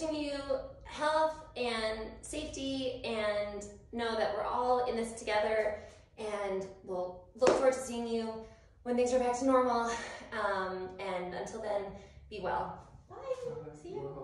wishing you health and safety, and know that we're all in this together, and we'll look forward to seeing you when things are back to normal. And until then, be well. Bye. See you.